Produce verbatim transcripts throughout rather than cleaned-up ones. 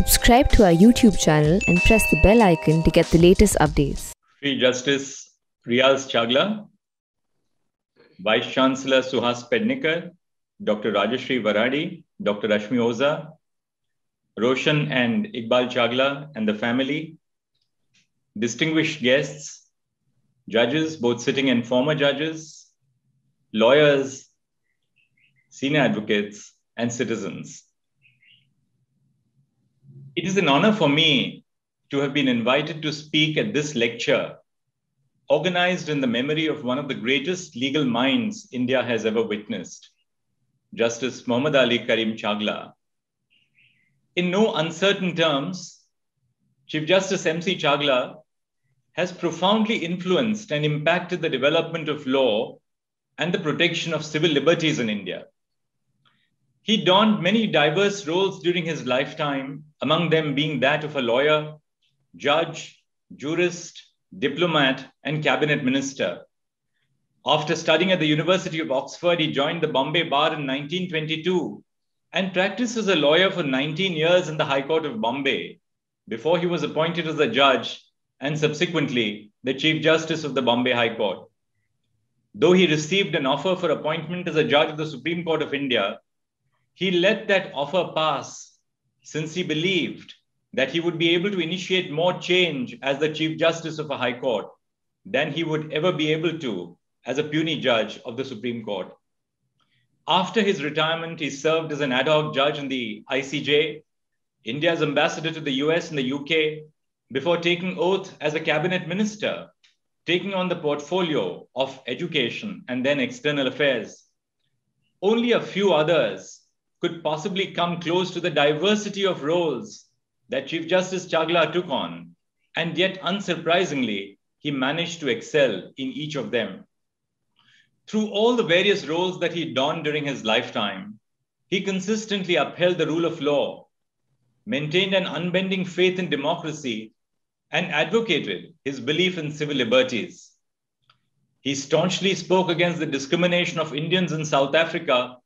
Subscribe to our YouTube channel and press the bell icon to get the latest updates. Free Justice Riyaz Chagla, Vice Chancellor Suhas Pednikar, Doctor Rajashri Varadi, Doctor Rashmi Oza, Roshan and Iqbal Chagla and the family, distinguished guests, judges, both sitting and former judges, lawyers, senior advocates, and citizens. It is an honor for me to have been invited to speak at this lecture, organized in the memory of one of the greatest legal minds India has ever witnessed, Justice Mohammad Ali Karim Chagla. In no uncertain terms, Chief Justice M C Chagla has profoundly influenced and impacted the development of law and the protection of civil liberties in India. He donned many diverse roles during his lifetime, among them being that of a lawyer, judge, jurist, diplomat, and cabinet minister. After studying at the University of Oxford, he joined the Bombay Bar in nineteen twenty-two and practiced as a lawyer for nineteen years in the High Court of Bombay before he was appointed as a judge and subsequently the Chief Justice of the Bombay High Court. Though he received an offer for appointment as a judge of the Supreme Court of India, he let that offer pass since he believed that he would be able to initiate more change as the Chief Justice of a High Court than he would ever be able to as a puny judge of the Supreme Court. After his retirement, he served as an ad hoc judge in the I C J, India's ambassador to the U S and the U K, before taking oath as a cabinet minister, taking on the portfolio of education and then external affairs. Only a few others could possibly come close to the diversity of roles that Chief Justice Chagla took on, and yet unsurprisingly, he managed to excel in each of them. Through all the various roles that he donned during his lifetime, he consistently upheld the rule of law, maintained an unbending faith in democracy, and advocated his belief in civil liberties. He staunchly spoke against the discrimination of Indians in South Africa.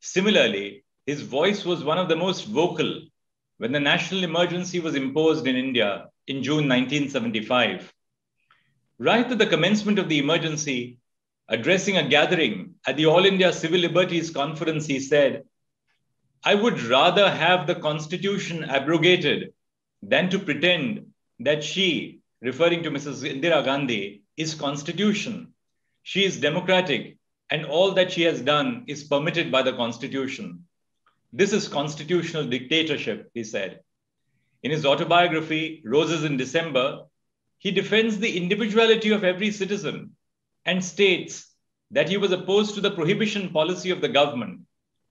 Similarly, his voice was one of the most vocal when the national emergency was imposed in India in June nineteen seventy-five. Right at the commencement of the emergency, addressing a gathering at the All India Civil Liberties Conference, he said, "I would rather have the Constitution abrogated than to pretend that she," referring to Missus Indira Gandhi, "is Constitution. She is democratic, and all that she has done is permitted by the Constitution. This is constitutional dictatorship," he said. In his autobiography, Roses in December, he defends the individuality of every citizen and states that he was opposed to the prohibition policy of the government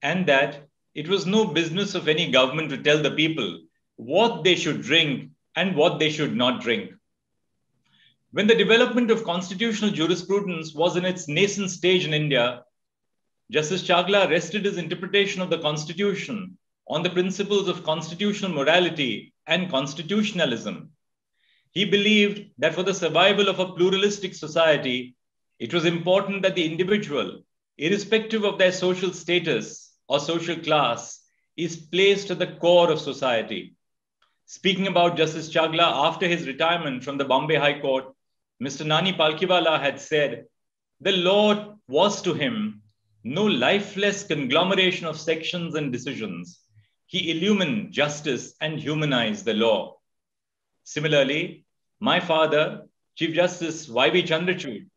and that it was no business of any government to tell the people what they should drink and what they should not drink. When the development of constitutional jurisprudence was in its nascent stage in India, Justice Chagla rested his interpretation of the Constitution on the principles of constitutional morality and constitutionalism. He believed that for the survival of a pluralistic society, it was important that the individual, irrespective of their social status or social class, is placed at the core of society. Speaking about Justice Chagla after his retirement from the Bombay High Court, Mister Nani Palkiwala had said, "The law was to him no lifeless conglomeration of sections and decisions. He illumined justice and humanized the law." Similarly, my father, Chief Justice Y V Chandrachud,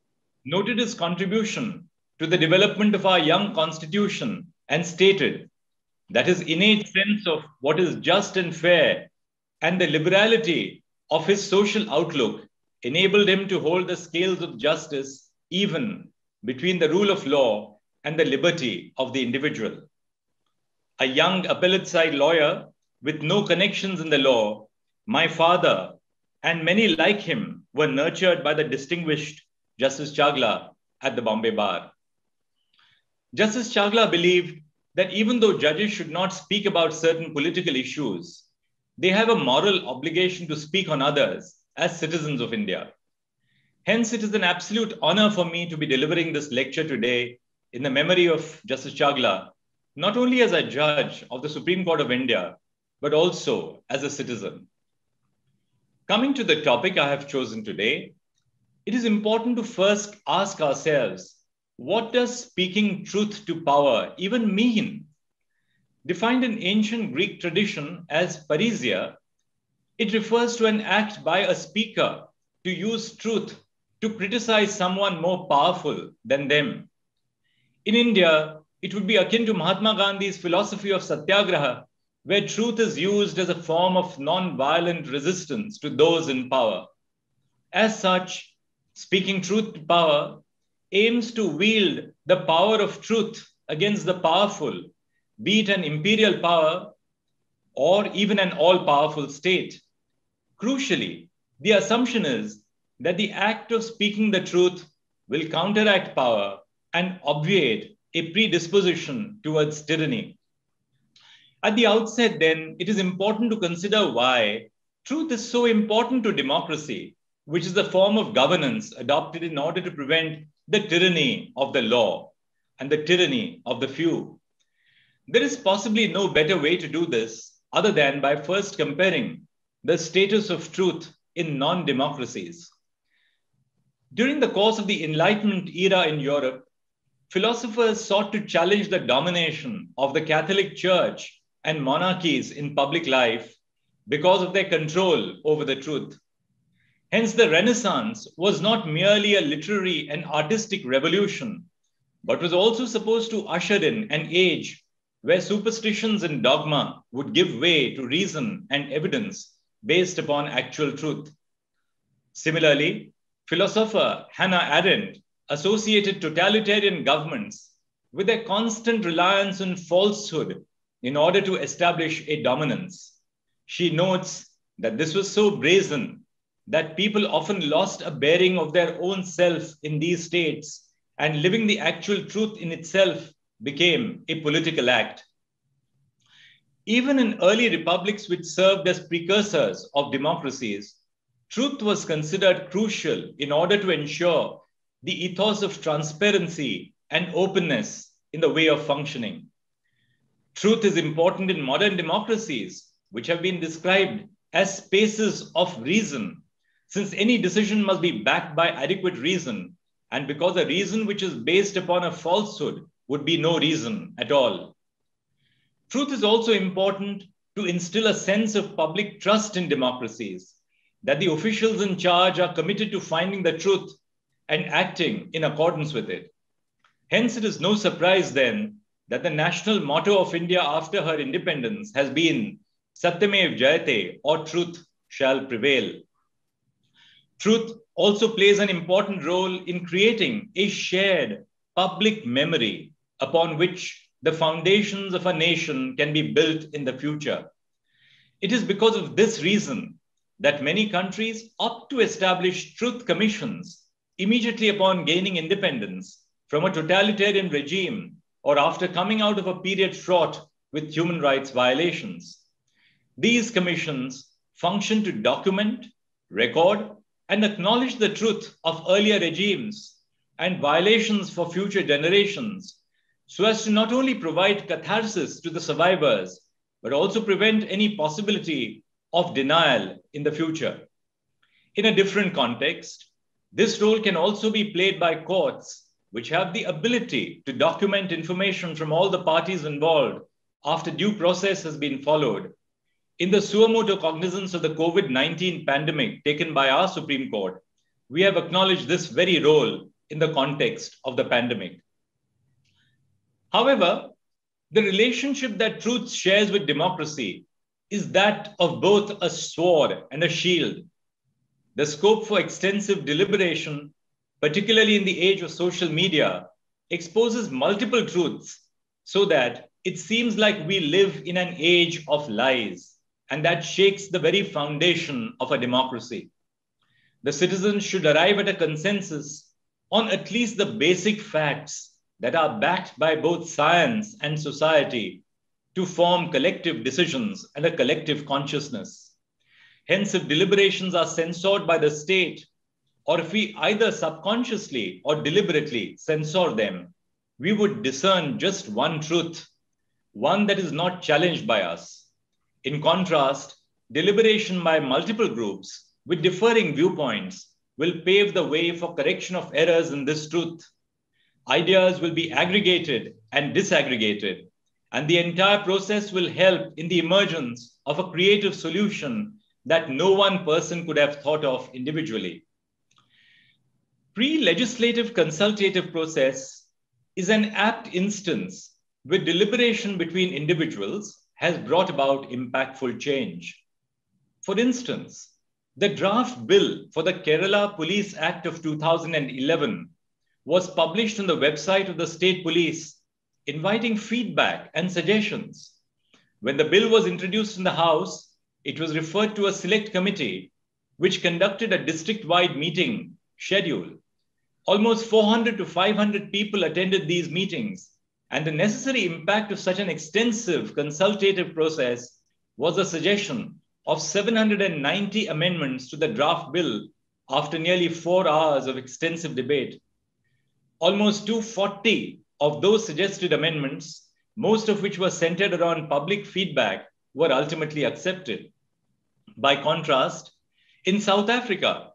noted his contribution to the development of our young constitution and stated that his innate sense of what is just and fair and the liberality of his social outlook enabled him to hold the scales of justice even between the rule of law and the liberty of the individual. A young appellate side lawyer with no connections in the law, my father and many like him were nurtured by the distinguished Justice Chagla at the Bombay Bar. Justice Chagla believed that even though judges should not speak about certain political issues, they have a moral obligation to speak on others as citizens of India. Hence, it is an absolute honor for me to be delivering this lecture today in the memory of Justice Chagla, not only as a judge of the Supreme Court of India, but also as a citizen. Coming to the topic I have chosen today, it is important to first ask ourselves, what does speaking truth to power even mean? Defined in ancient Greek tradition as parrhesia, it refers to an act by a speaker to use truth to criticize someone more powerful than them. In India, it would be akin to Mahatma Gandhi's philosophy of Satyagraha, where truth is used as a form of non-violent resistance to those in power. As such, speaking truth to power aims to wield the power of truth against the powerful, be it an imperial power or even an all-powerful state. Crucially, the assumption is that the act of speaking the truth will counteract power and obviate a predisposition towards tyranny. At the outset, then, it is important to consider why truth is so important to democracy, which is the form of governance adopted in order to prevent the tyranny of the law and the tyranny of the few. There is possibly no better way to do this other than by first comparing the status of truth in non-democracies. During the course of the Enlightenment era in Europe, philosophers sought to challenge the domination of the Catholic Church and monarchies in public life because of their control over the truth. Hence, the Renaissance was not merely a literary and artistic revolution, but was also supposed to usher in an age where superstitions and dogma would give way to reason and evidence based upon actual truth. Similarly, philosopher Hannah Arendt associated totalitarian governments with their constant reliance on falsehood in order to establish a dominance. She notes that this was so brazen that people often lost a bearing of their own self in these states, and living the actual truth in itself became a political act. Even in early republics which served as precursors of democracies, truth was considered crucial in order to ensure the ethos of transparency and openness in the way of functioning. Truth is important in modern democracies, which have been described as spaces of reason, since any decision must be backed by adequate reason, and because a reason which is based upon a falsehood would be no reason at all. Truth is also important to instill a sense of public trust in democracies, that the officials in charge are committed to finding the truth and acting in accordance with it. Hence, it is no surprise then that the national motto of India after her independence has been Satyamev Jayate, or truth shall prevail. Truth also plays an important role in creating a shared public memory upon which the foundations of a nation can be built in the future. It is because of this reason that many countries opt to establish truth commissions immediately upon gaining independence from a totalitarian regime or after coming out of a period fraught with human rights violations. These commissions function to document, record, and acknowledge the truth of earlier regimes and violations for future generations, so as to not only provide catharsis to the survivors, but also prevent any possibility of denial in the future. In a different context, this role can also be played by courts, which have the ability to document information from all the parties involved after due process has been followed. In the suo motu cognizance of the COVID nineteen pandemic taken by our Supreme Court, we have acknowledged this very role in the context of the pandemic. However, the relationship that truth shares with democracy is that of both a sword and a shield. The scope for extensive deliberation, particularly in the age of social media, exposes multiple truths so that it seems like we live in an age of lies, and that shakes the very foundation of a democracy. The citizens should arrive at a consensus on at least the basic facts that are backed by both science and society to form collective decisions and a collective consciousness. Hence, if deliberations are censored by the state, or if we either subconsciously or deliberately censor them, we would discern just one truth, one that is not challenged by us. In contrast, deliberation by multiple groups with differing viewpoints will pave the way for correction of errors in this truth. Ideas will be aggregated and disaggregated, and the entire process will help in the emergence of a creative solution that no one person could have thought of individually. Pre-legislative consultative process is an apt instance where deliberation between individuals has brought about impactful change. For instance, the draft bill for the Kerala Police Act of two thousand eleven was published on the website of the state police, inviting feedback and suggestions. When the bill was introduced in the House, it was referred to a select committee, which conducted a district-wide meeting schedule. Almost four hundred to five hundred people attended these meetings, and the necessary impact of such an extensive consultative process was a suggestion of seven hundred ninety amendments to the draft bill after nearly four hours of extensive debate. Almost two hundred forty of those suggested amendments, most of which were centered around public feedback, were ultimately accepted. By contrast, in South Africa,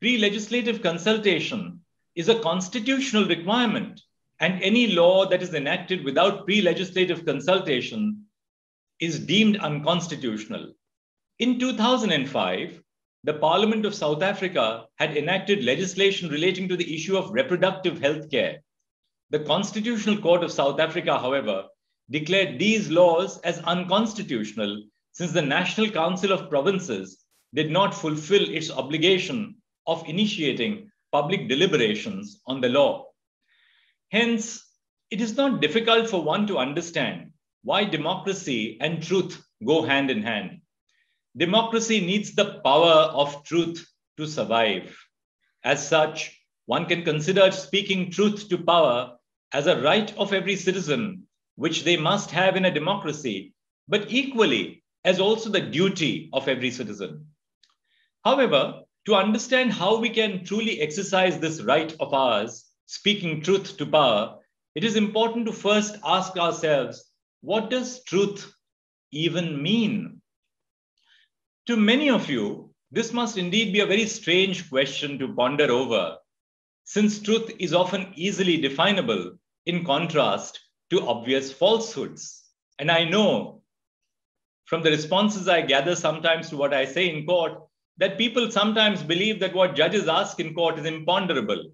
pre-legislative consultation is a constitutional requirement, and any law that is enacted without pre-legislative consultation is deemed unconstitutional. In two thousand five, the Parliament of South Africa had enacted legislation relating to the issue of reproductive health care. The Constitutional Court of South Africa, however, declared these laws as unconstitutional since the National Council of Provinces did not fulfill its obligation of initiating public deliberations on the law. Hence, it is not difficult for one to understand why democracy and truth go hand in hand. Democracy needs the power of truth to survive. As such, one can consider speaking truth to power as a right of every citizen, which they must have in a democracy, but equally as also the duty of every citizen. However, to understand how we can truly exercise this right of ours, speaking truth to power, it is important to first ask ourselves, what does truth even mean? To many of you, this must indeed be a very strange question to ponder over, since truth is often easily definable in contrast to obvious falsehoods. And I know from the responses I gather sometimes to what I say in court, that people sometimes believe that what judges ask in court is imponderable.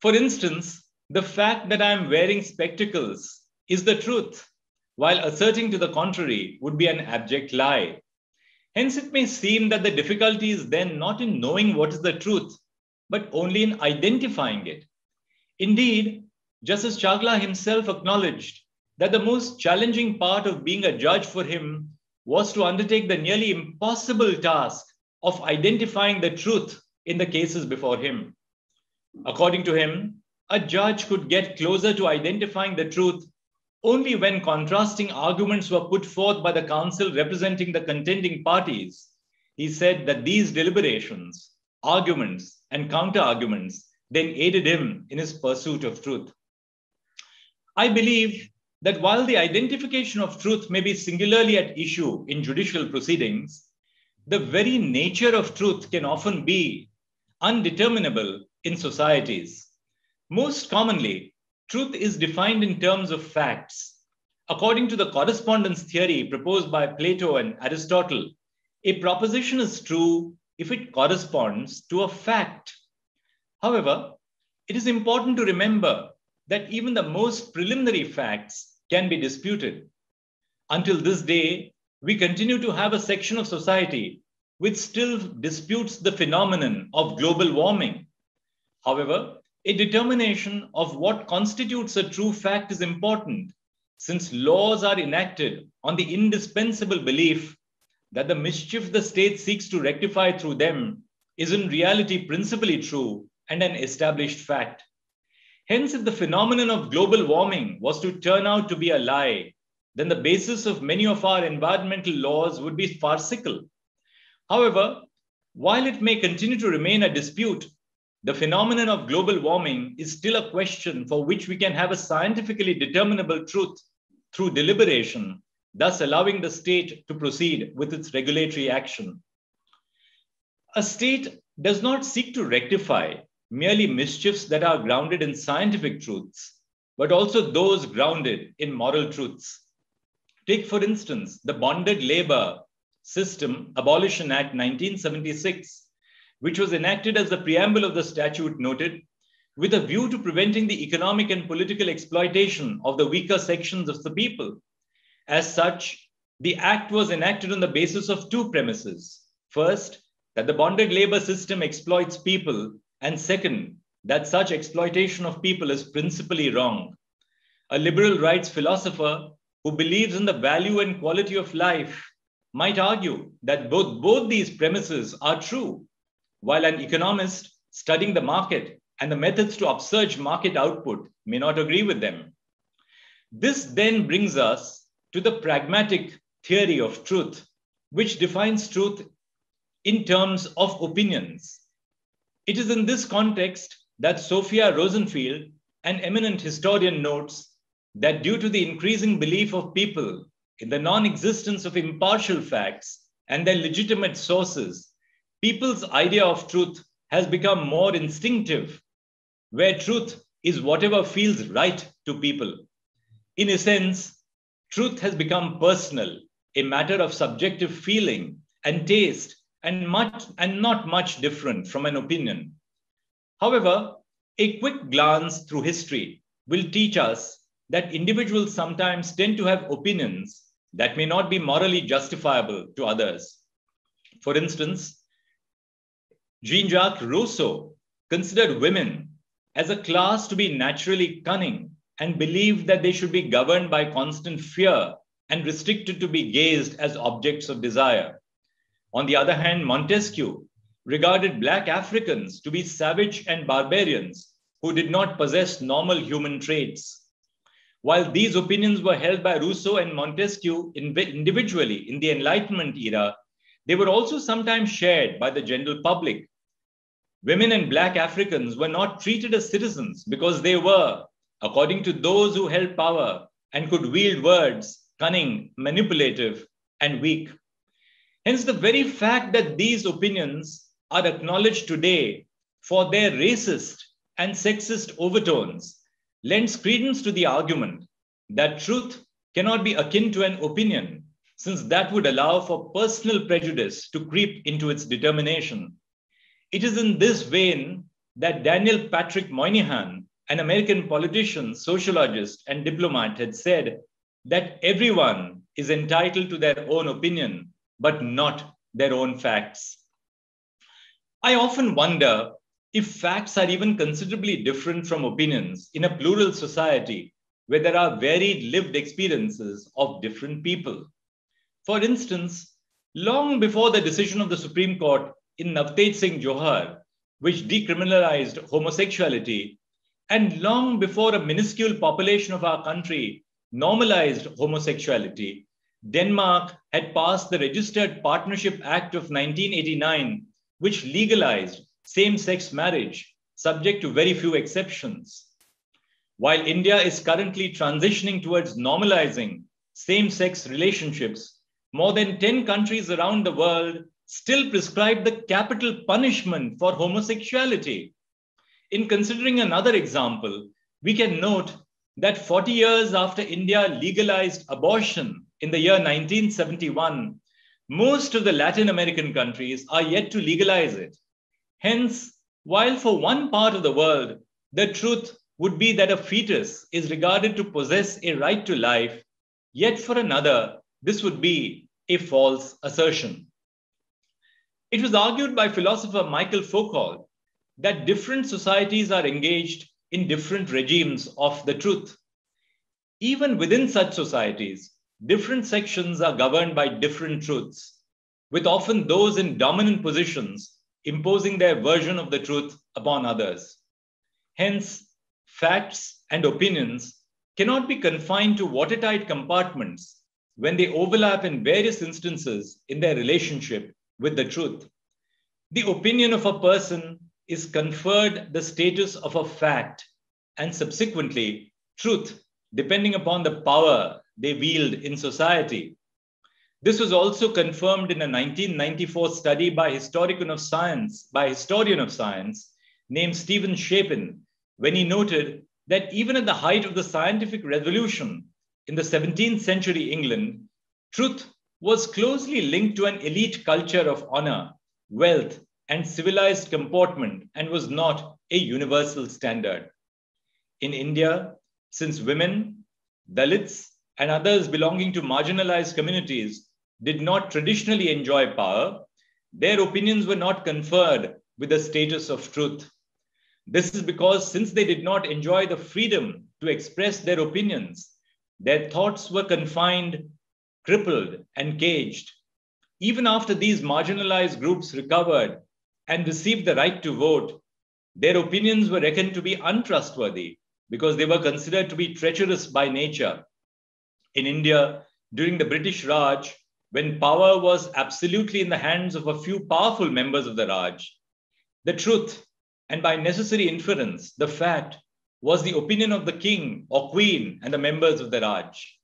For instance, the fact that I am wearing spectacles is the truth, while asserting to the contrary would be an abject lie. Hence, it may seem that the difficulty is then not in knowing what is the truth, but only in identifying it. Indeed, Justice Chagla himself acknowledged that the most challenging part of being a judge for him was to undertake the nearly impossible task of identifying the truth in the cases before him. According to him, a judge could get closer to identifying the truth only when contrasting arguments were put forth by the counsel representing the contending parties. He said that these deliberations, arguments, and counter-arguments then aided him in his pursuit of truth. I believe that while the identification of truth may be singularly at issue in judicial proceedings, the very nature of truth can often be undeterminable in societies. Most commonly, truth is defined in terms of facts. According to the correspondence theory proposed by Plato and Aristotle, a proposition is true if it corresponds to a fact. However, it is important to remember that even the most preliminary facts can be disputed. Until this day, we continue to have a section of society which still disputes the phenomenon of global warming. However, a determination of what constitutes a true fact is important, since laws are enacted on the indispensable belief that the mischief the state seeks to rectify through them is in reality principally true and an established fact. Hence, if the phenomenon of global warming was to turn out to be a lie, then the basis of many of our environmental laws would be farcical. However, while it may continue to remain a dispute, the phenomenon of global warming is still a question for which we can have a scientifically determinable truth through deliberation thus allowing the state to proceed with its regulatory action. A state does not seek to rectify merely mischiefs that are grounded in scientific truths, but also those grounded in moral truths. Take, for instance, the Bonded Labor System Abolition Act nineteen seventy-six, which was enacted, as the preamble of the statute noted, with a view to preventing the economic and political exploitation of the weaker sections of the people. As such, the act was enacted on the basis of two premises. First, that the bonded labor system exploits people, and second, that such exploitation of people is principally wrong. A liberal rights philosopher who believes in the value and quality of life might argue that both, both these premises are true, while an economist studying the market and the methods to upsurge market output may not agree with them. This then brings us to the pragmatic theory of truth, which defines truth in terms of opinions. It is in this context that Sophia Rosenfield, an eminent historian, notes that due to the increasing belief of people in the non-existence of impartial facts and their legitimate sources, people's idea of truth has become more instinctive, where truth is whatever feels right to people. In a sense, truth has become personal, a matter of subjective feeling and taste, and much and not much different from an opinion. However, a quick glance through history will teach us that individuals sometimes tend to have opinions that may not be morally justifiable to others. For instance, Jean Jacques Rousseau considered women as a class to be naturally cunning and believed that they should be governed by constant fear and restricted to be gazed as objects of desire. On the other hand, Montesquieu regarded black Africans to be savage and barbarians who did not possess normal human traits. While these opinions were held by Rousseau and Montesquieu individually in the Enlightenment era, they were also sometimes shared by the general public. Women and black Africans were not treated as citizens because they were, according to those who held power and could wield words, cunning, manipulative, and weak. Hence, the very fact that these opinions are acknowledged today for their racist and sexist overtones lends credence to the argument that truth cannot be akin to an opinion, since that would allow for personal prejudice to creep into its determination. It is in this vein that Daniel Patrick Moynihan, an American politician, sociologist, and diplomat, had said that everyone is entitled to their own opinion, but not their own facts. I often wonder if facts are even considerably different from opinions in a plural society where there are varied lived experiences of different people. For instance, long before the decision of the Supreme Court in Navtej Singh Johar, which decriminalized homosexuality, and long before a minuscule population of our country normalized homosexuality, Denmark had passed the Registered Partnership Act of nineteen eighty-nine, which legalized same-sex marriage, subject to very few exceptions. While India is currently transitioning towards normalizing same-sex relationships, more than ten countries around the world still prescribe the capital punishment for homosexuality. In considering another example, we can note that forty years after India legalized abortion in the year nineteen seventy-one, most of the Latin American countries are yet to legalize it. Hence, while for one part of the world, the truth would be that a fetus is regarded to possess a right to life, yet for another, this would be a false assertion. It was argued by philosopher Michael Foucault that different societies are engaged in different regimes of the truth. Even within such societies, different sections are governed by different truths, with often those in dominant positions imposing their version of the truth upon others. Hence, facts and opinions cannot be confined to watertight compartments when they overlap in various instances in their relationship with the truth. The opinion of a person is conferred the status of a fact, and subsequently truth, depending upon the power they wield in society. This was also confirmed in a nineteen ninety-four study by historian of science, by historian of science named Stephen Shapin, when he noted that even at the height of the scientific revolution in the seventeenth century England, truth was closely linked to an elite culture of honor, wealth, and civilized comportment, and was not a universal standard. In India, since women, Dalits, and others belonging to marginalized communities did not traditionally enjoy power, their opinions were not conferred with the status of truth. This is because since they did not enjoy the freedom to express their opinions, their thoughts were confined, crippled, and caged. Even after these marginalized groups recovered and received the right to vote, their opinions were reckoned to be untrustworthy because they were considered to be treacherous by nature. In India, during the British Raj, when power was absolutely in the hands of a few powerful members of the Raj, the truth, and by necessary inference, the fact, was the opinion of the king or queen and the members of the Raj.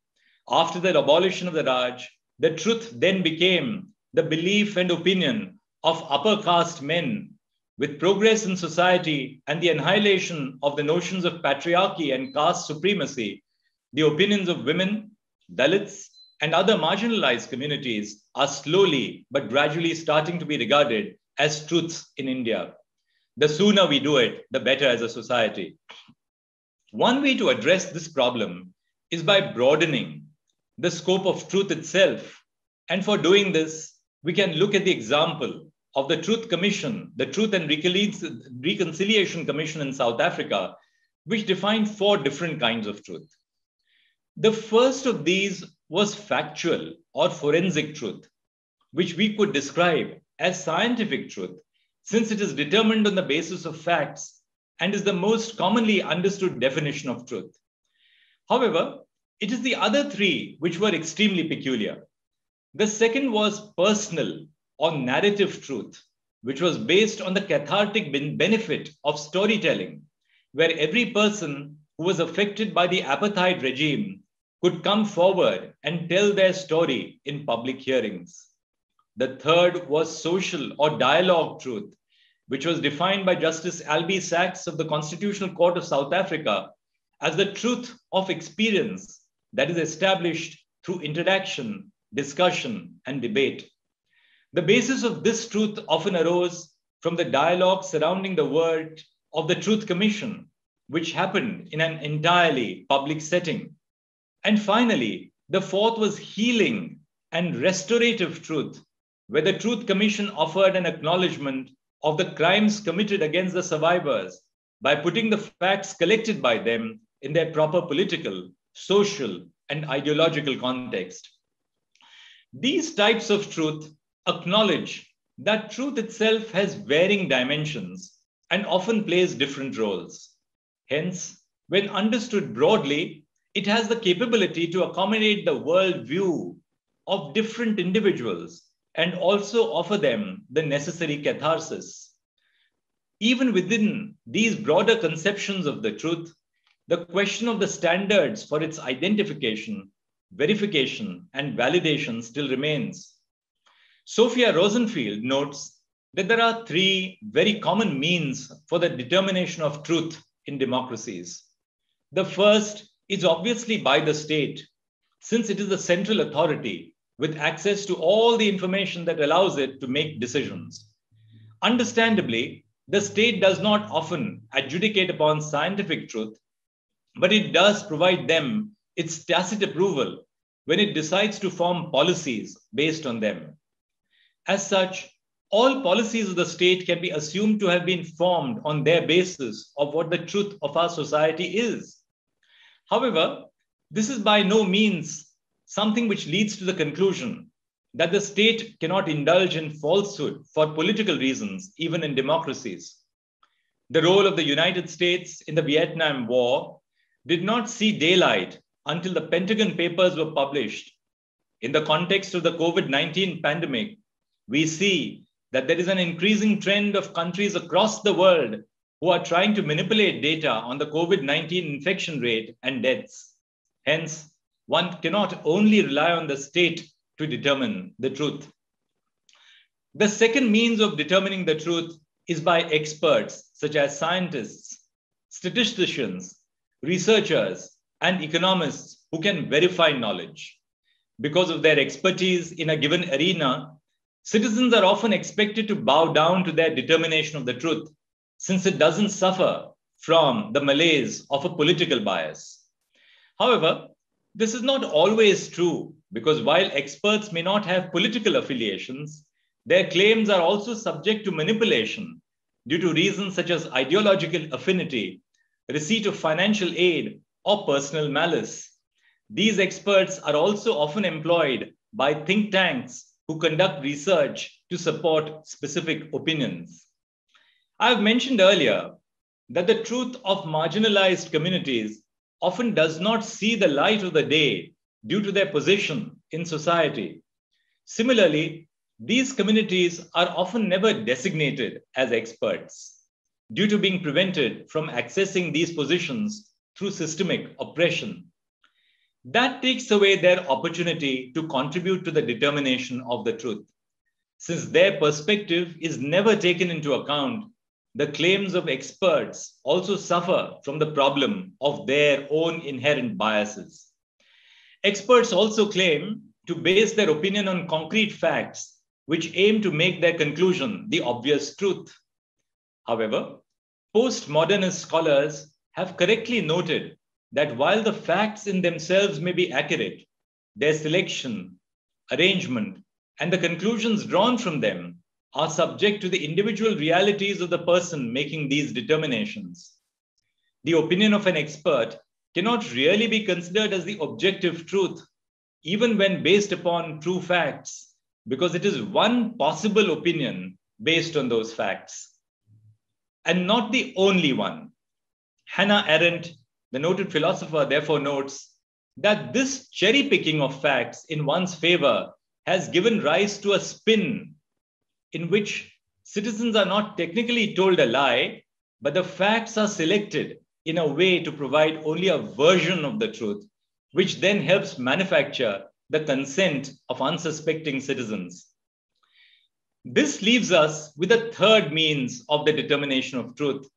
After the abolition of the Raj, the truth then became the belief and opinion of upper caste men. With progress in society and the annihilation of the notions of patriarchy and caste supremacy, the opinions of women, Dalits, and other marginalized communities are slowly but gradually starting to be regarded as truths in India. The sooner we do it, the better as a society. One way to address this problem is by broadening the scope of truth itself. And for doing this, we can look at the example of the Truth Commission, the Truth and Reconciliation Commission in South Africa, which defined four different kinds of truth. The first of these was factual or forensic truth, which we could describe as scientific truth, since it is determined on the basis of facts and is the most commonly understood definition of truth. However, it is the other three which were extremely peculiar. The second was personal or narrative truth, which was based on the cathartic benefit of storytelling, where every person who was affected by the apartheid regime could come forward and tell their story in public hearings. The third was social or dialogue truth, which was defined by Justice Albie Sachs of the Constitutional Court of South Africa as the truth of experience that is established through interaction, discussion, and debate. The basis of this truth often arose from the dialogue surrounding the work of the Truth Commission, which happened in an entirely public setting. And finally, the fourth was healing and restorative truth, where the Truth Commission offered an acknowledgement of the crimes committed against the survivors by putting the facts collected by them in their proper political, social, and ideological context. These types of truth acknowledge that truth itself has varying dimensions and often plays different roles. Hence, when understood broadly, it has the capability to accommodate the worldview of different individuals and also offer them the necessary catharsis. Even within these broader conceptions of the truth, the question of the standards for its identification, verification, and validation still remains. Sophia Rosenfield notes that there are three very common means for the determination of truth in democracies. The first is obviously by the state, since it is the central authority with access to all the information that allows it to make decisions. Understandably, the state does not often adjudicate upon scientific truth, but it does provide them its tacit approval when it decides to form policies based on them. As such, all policies of the state can be assumed to have been formed on their basis of what the truth of our society is. However, this is by no means something which leads to the conclusion that the state cannot indulge in falsehood for political reasons, even in democracies. The role of the United States in the Vietnam War did not see daylight until the Pentagon Papers were published. In the context of the COVID nineteen pandemic, we see that there is an increasing trend of countries across the world who are trying to manipulate data on the COVID nineteen infection rate and deaths. Hence, One cannot only rely on the state to determine the truth. The second means of determining the truth is by experts such as scientists, statisticians, researchers, and economists who can verify knowledge. Because of their expertise in a given arena, citizens are often expected to bow down to their determination of the truth, since it doesn't suffer from the malaise of a political bias. However, this is not always true, because while experts may not have political affiliations, their claims are also subject to manipulation due to reasons such as ideological affinity, receipt of financial aid, or personal malice. These experts are also often employed by think tanks who conduct research to support specific opinions. I've mentioned earlier that the truth of marginalized communities often does not see the light of the day due to their position in society. Similarly, these communities are often never designated as experts due to being prevented from accessing these positions through systemic oppression. That takes away their opportunity to contribute to the determination of the truth, since their perspective is never taken into account. The claims of experts also suffer from the problem of their own inherent biases. Experts also claim to base their opinion on concrete facts, which aim to make their conclusion the obvious truth. However, postmodernist scholars have correctly noted that while the facts in themselves may be accurate, their selection, arrangement, and the conclusions drawn from them are subject to the individual realities of the person making these determinations. The opinion of an expert cannot really be considered as the objective truth, even when based upon true facts, because it is one possible opinion based on those facts, and not the only one. Hannah Arendt, the noted philosopher, therefore notes that this cherry-picking of facts in one's favor has given rise to a spin in which citizens are not technically told a lie, but the facts are selected in a way to provide only a version of the truth, which then helps manufacture the consent of unsuspecting citizens. This leaves us with a third means of the determination of truth,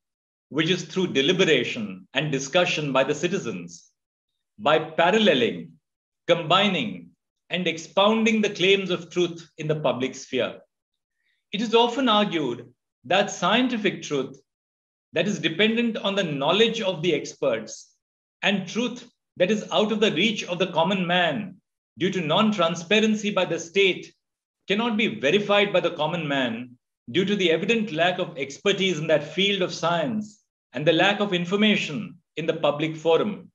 which is through deliberation and discussion by the citizens. By paralleling, combining, and expounding the claims of truth in the public sphere, it is often argued that scientific truth that is dependent on the knowledge of the experts and truth that is out of the reach of the common man due to non-transparency by the state cannot be verified by the common man due to the evident lack of expertise in that field of science and the lack of information in the public forum.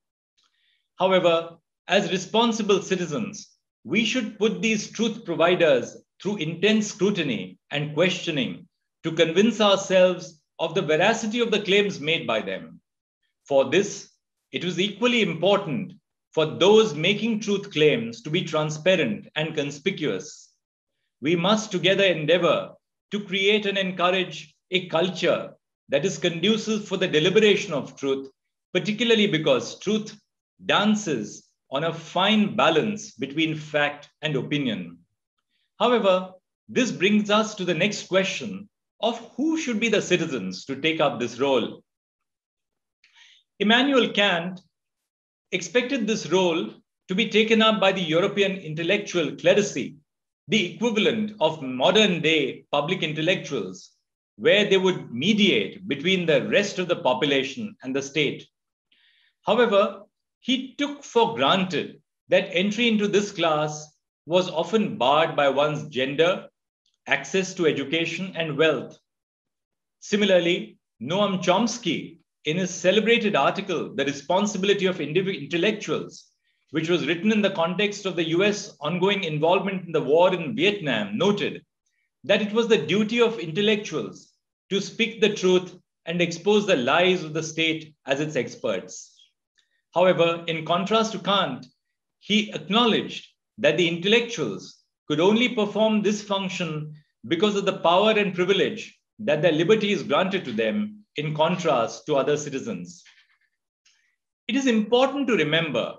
However, as responsible citizens, we should put these truth providers through intense scrutiny and questioning to convince ourselves of the veracity of the claims made by them. For this, it was equally important for those making truth claims to be transparent and conspicuous. We must together endeavor to create and encourage a culture that is conducive for the deliberation of truth, particularly because truth dances on a fine balance between fact and opinion. However, this brings us to the next question of who should be the citizens to take up this role. Immanuel Kant expected this role to be taken up by the European intellectual clerisy, the equivalent of modern day public intellectuals, where they would mediate between the rest of the population and the state. However, he took for granted that entry into this class was often barred by one's gender, access to education, and wealth. Similarly, Noam Chomsky, in his celebrated article, The Responsibility of Intellectuals, which was written in the context of the U S ongoing involvement in the war in Vietnam, noted that it was the duty of intellectuals to speak the truth and expose the lies of the state as its experts. However, in contrast to Kant, he acknowledged that the intellectuals could only perform this function because of the power and privilege that their liberty is granted to them in contrast to other citizens. It is important to remember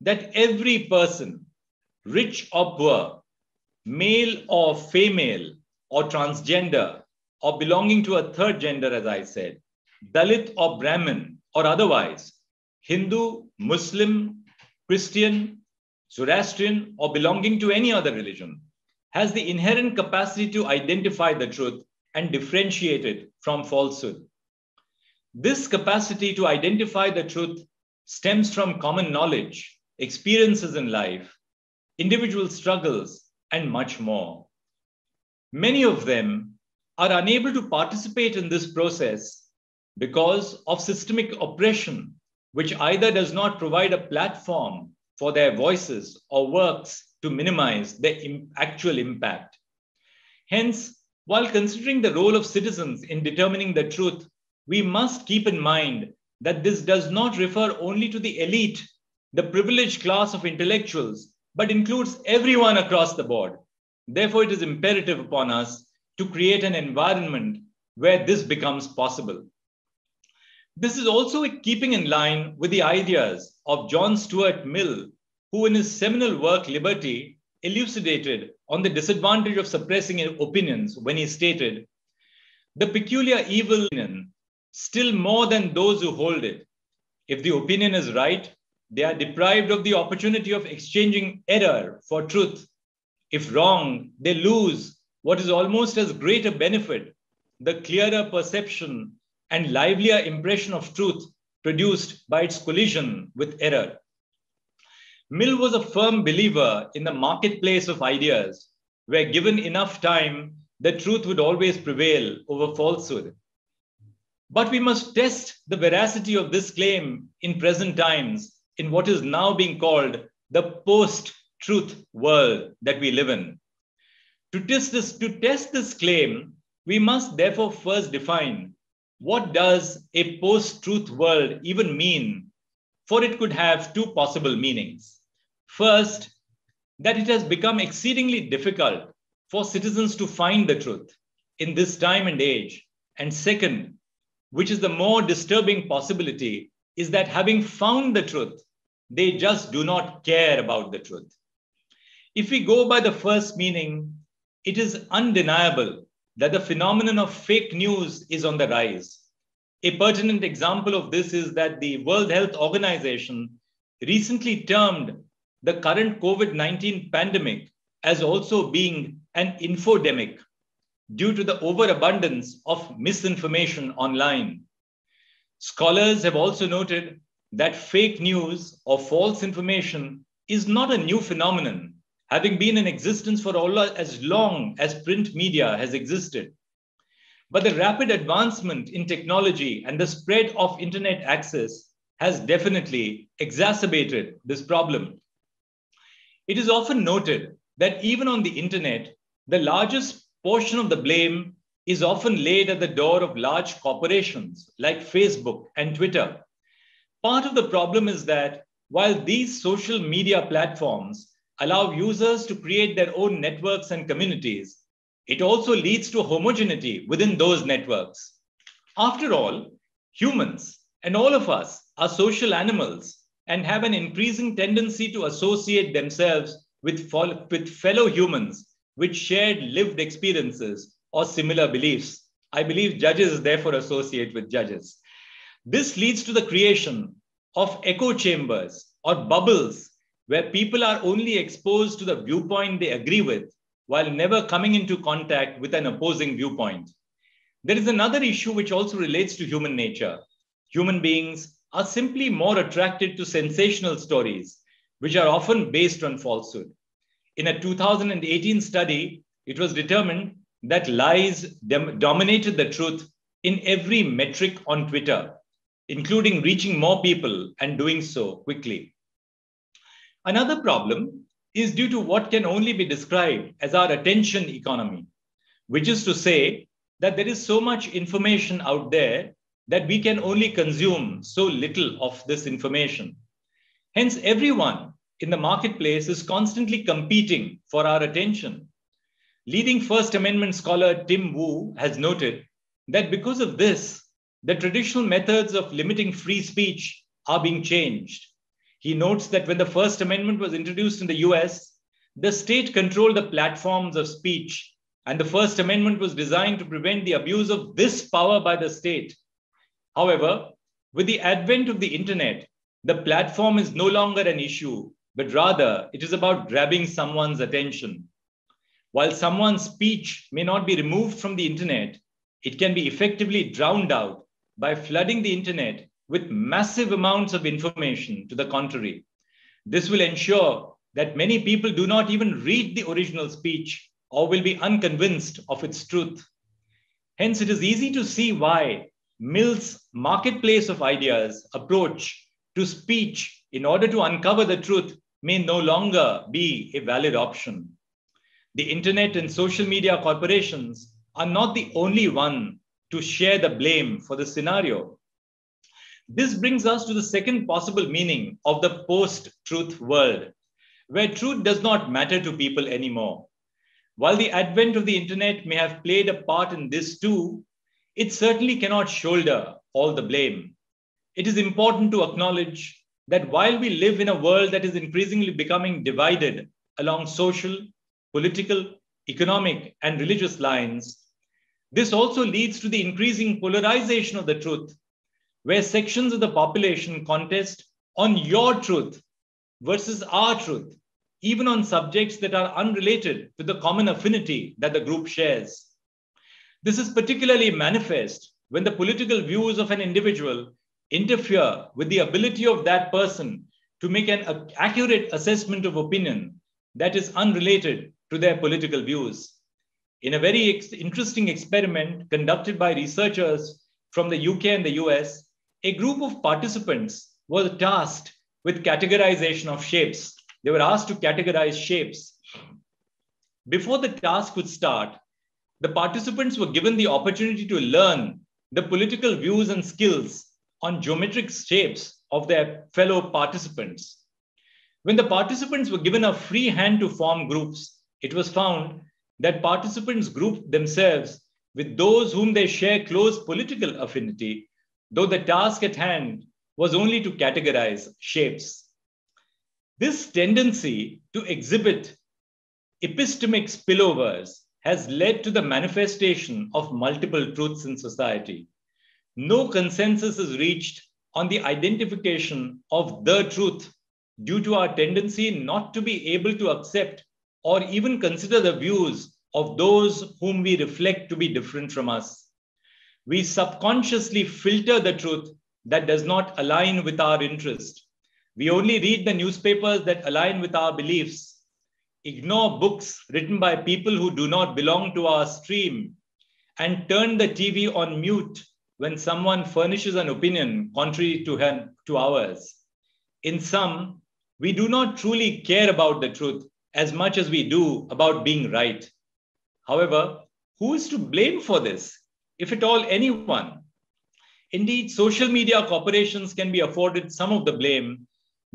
that every person, rich or poor, male or female, or transgender, or belonging to a third gender, as I said, Dalit or Brahmin, or otherwise, Hindu, Muslim, Christian, Zoroastrian, or belonging to any other religion, has the inherent capacity to identify the truth and differentiate it from falsehood. This capacity to identify the truth stems from common knowledge, experiences in life, individual struggles, and much more. Many of them are unable to participate in this process because of systemic oppression, which either does not provide a platform for their voices or works to minimize their actual impact. Hence, while considering the role of citizens in determining the truth, we must keep in mind that this does not refer only to the elite, the privileged class of intellectuals, but includes everyone across the board. Therefore, it is imperative upon us to create an environment where this becomes possible. This is also keeping in line with the ideas of John Stuart Mill, who in his seminal work, Liberty, elucidated on the disadvantage of suppressing opinions when he stated, "The peculiar evil of opinion, still more than those who hold it. If the opinion is right, they are deprived of the opportunity of exchanging error for truth. If wrong, they lose what is almost as great a benefit, the clearer perception and livelier impression of truth produced by its collision with error." Mill was a firm believer in the marketplace of ideas, where given enough time, the truth would always prevail over falsehood. But we must test the veracity of this claim in present times, in what is now being called the post-truth world that we live in. To test this, to test this claim, we must therefore first define, what does a post-truth world even mean? For it could have two possible meanings. First, that it has become exceedingly difficult for citizens to find the truth in this time and age. And second, which is the more disturbing possibility, is that having found the truth, they just do not care about the truth. If we go by the first meaning, it is undeniable that the phenomenon of fake news is on the rise. A pertinent example of this is that the World Health Organization recently termed the current COVID nineteen pandemic as also being an infodemic due to the overabundance of misinformation online. Scholars have also noted that fake news or false information is not a new phenomenon, having been in existence for all as long as print media has existed. But the rapid advancement in technology and the spread of internet access has definitely exacerbated this problem. It is often noted that even on the internet, the largest portion of the blame is often laid at the door of large corporations like Facebook and Twitter. Part of the problem is that while these social media platforms allow users to create their own networks and communities, it also leads to homogeneity within those networks. After all, humans and all of us are social animals and have an increasing tendency to associate themselves with, with fellow humans with shared lived experiences or similar beliefs. I believe judges therefore associate with judges. This leads to the creation of echo chambers or bubbles where people are only exposed to the viewpoint they agree with while never coming into contact with an opposing viewpoint. There is another issue which also relates to human nature. Human beings are simply more attracted to sensational stories, which are often based on falsehood. In a two thousand eighteen study, it was determined that lies dominated the truth in every metric on Twitter, including reaching more people and doing so quickly. Another problem is due to what can only be described as our attention economy, which is to say that there is so much information out there that we can only consume so little of this information. Hence, everyone in the marketplace is constantly competing for our attention. Leading First Amendment scholar Tim Wu has noted that because of this, the traditional methods of limiting free speech are being changed. He notes that when the First Amendment was introduced in the U S, the state controlled the platforms of speech, and the First Amendment was designed to prevent the abuse of this power by the state. However, with the advent of the internet, the platform is no longer an issue, but rather it is about grabbing someone's attention. While someone's speech may not be removed from the internet, it can be effectively drowned out by flooding the internet with massive amounts of information to the contrary. This will ensure that many people do not even read the original speech or will be unconvinced of its truth. Hence, it is easy to see why Mill's marketplace of ideas approach to speech in order to uncover the truth may no longer be a valid option. The internet and social media corporations are not the only one to share the blame for the scenario. This brings us to the second possible meaning of the post-truth world, where truth does not matter to people anymore. While the advent of the internet may have played a part in this too, it certainly cannot shoulder all the blame. It is important to acknowledge that while we live in a world that is increasingly becoming divided along social, political, economic, and religious lines, this also leads to the increasing polarization of the truth, where sections of the population contest on your truth versus our truth, even on subjects that are unrelated to the common affinity that the group shares. This is particularly manifest when the political views of an individual interfere with the ability of that person to make an accurate assessment of opinion that is unrelated to their political views. In a very ex- interesting experiment conducted by researchers from the U K and the U S, a group of participants was tasked with categorization of shapes. They were asked to categorize shapes. Before the task would start, the participants were given the opportunity to learn the political views and skills on geometric shapes of their fellow participants. When the participants were given a free hand to form groups, it was found that participants grouped themselves with those whom they share close political affinity, though the task at hand was only to categorize shapes. This tendency to exhibit epistemic spillovers has led to the manifestation of multiple truths in society. No consensus is reached on the identification of the truth due to our tendency not to be able to accept or even consider the views of those whom we reflect to be different from us. We subconsciously filter the truth that does not align with our interest. We only read the newspapers that align with our beliefs, ignore books written by people who do not belong to our stream, and turn the T V on mute when someone furnishes an opinion contrary to, her, to ours. In sum, we do not truly care about the truth as much as we do about being right. However, who is to blame for this, if at all anyone? Indeed, social media corporations can be afforded some of the blame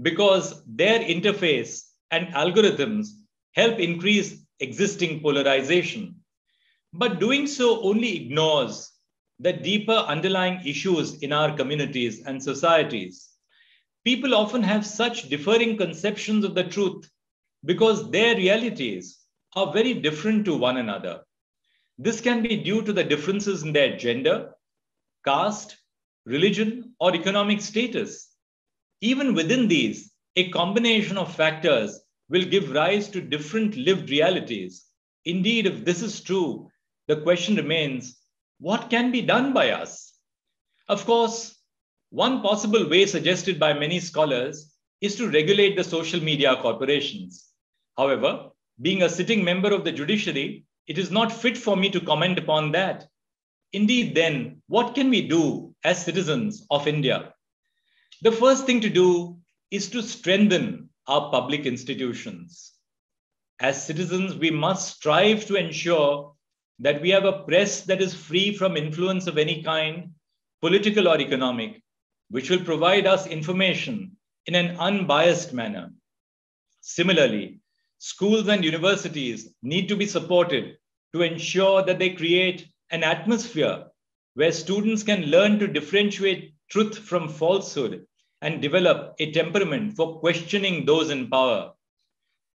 because their interface and algorithms help increase existing polarization. But doing so only ignores the deeper underlying issues in our communities and societies. People often have such differing conceptions of the truth because their realities are very different to one another. This can be due to the differences in their gender, caste, religion, or economic status. Even within these, a combination of factors will give rise to different lived realities. Indeed, if this is true, the question remains, what can be done by us? Of course, one possible way suggested by many scholars is to regulate the social media corporations. However, being a sitting member of the judiciary, it is not fit for me to comment upon that. Indeed, then, what can we do as citizens of India? The first thing to do is to strengthen our public institutions. As citizens, we must strive to ensure that we have a press that is free from influence of any kind, political or economic, which will provide us information in an unbiased manner. Similarly, schools and universities need to be supported to ensure that they create an atmosphere where students can learn to differentiate truth from falsehood and develop a temperament for questioning those in power.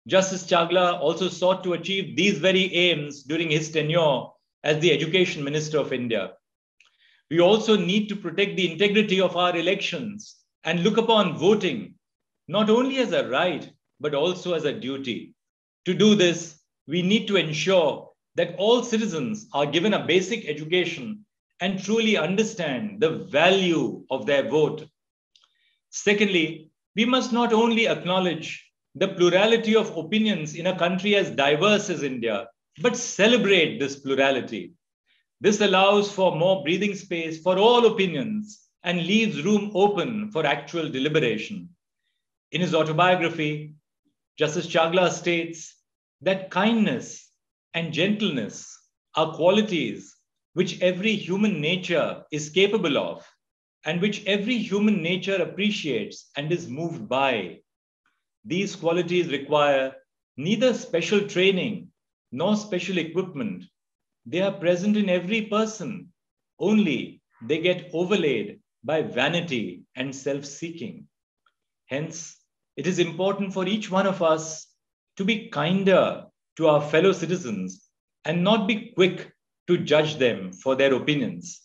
Justice Chagla also sought to achieve these very aims during his tenure as the Education Minister of India. We also need to protect the integrity of our elections and look upon voting not only as a right, but also as a duty. To do this, we need to ensure that all citizens are given a basic education and truly understand the value of their vote. Secondly, we must not only acknowledge the plurality of opinions in a country as diverse as India, but celebrate this plurality. This allows for more breathing space for all opinions and leaves room open for actual deliberation. In his autobiography, Justice Chagla states that kindness and gentleness are qualities which every human nature is capable of and which every human nature appreciates and is moved by. These qualities require neither special training nor special equipment. They are present in every person, only they get overlaid by vanity and self-seeking. Hence, it is important for each one of us to be kinder to our fellow citizens and not be quick to judge them for their opinions.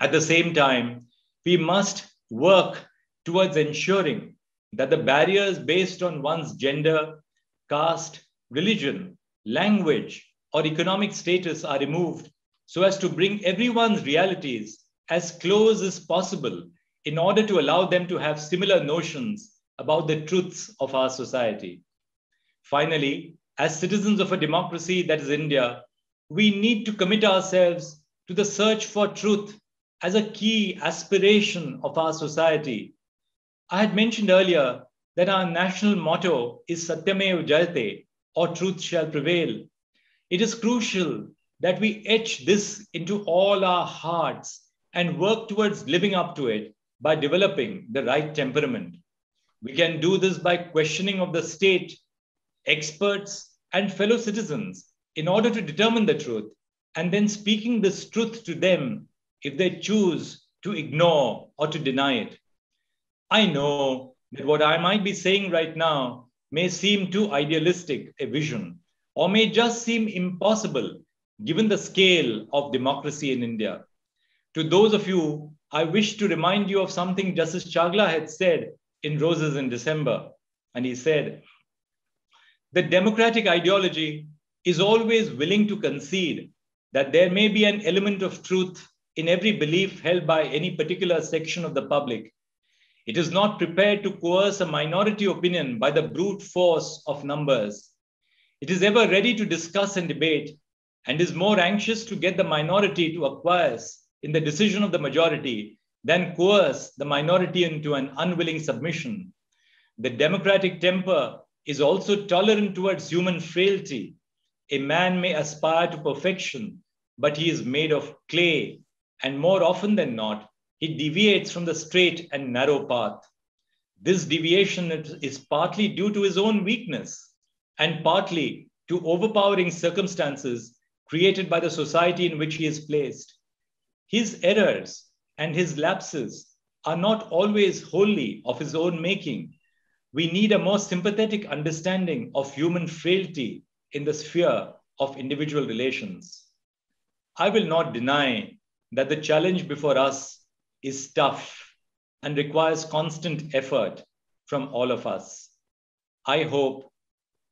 At the same time, we must work towards ensuring that the barriers based on one's gender, caste, religion, language, or economic status are removed so as to bring everyone's realities as close as possible in order to allow them to have similar notions about the truths of our society. Finally, as citizens of a democracy that is India, we need to commit ourselves to the search for truth as a key aspiration of our society. I had mentioned earlier that our national motto is Satyamev Jayate, or truth shall prevail. It is crucial that we etch this into all our hearts and work towards living up to it by developing the right temperament. We can do this by questioning of the state, experts, and fellow citizens in order to determine the truth, and then speaking this truth to them if they choose to ignore or to deny it. I know that what I might be saying right now may seem too idealistic a vision, or may just seem impossible given the scale of democracy in India. To those of you, I wish to remind you of something Justice Chagla had said in Roses in December. And he said, "The democratic ideology is always willing to concede that there may be an element of truth in every belief held by any particular section of the public. It is not prepared to coerce a minority opinion by the brute force of numbers. It is ever ready to discuss and debate and is more anxious to get the minority to acquiesce in the decision of the majority than coerce the minority into an unwilling submission. The democratic temper is also tolerant towards human frailty. A man may aspire to perfection, but he is made of clay, and more often than not, he deviates from the straight and narrow path. This deviation is partly due to his own weakness and partly to overpowering circumstances created by the society in which he is placed. His errors and his lapses are not always wholly of his own making. We need a more sympathetic understanding of human frailty in the sphere of individual relations." I will not deny that the challenge before us is tough and requires constant effort from all of us. I hope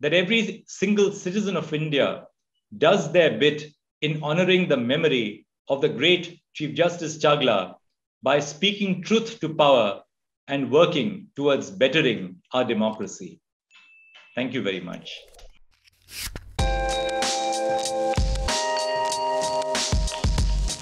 that every single citizen of India does their bit in honoring the memory of the great Chief Justice Chagla by speaking truth to power and working towards bettering our democracy. Thank you very much.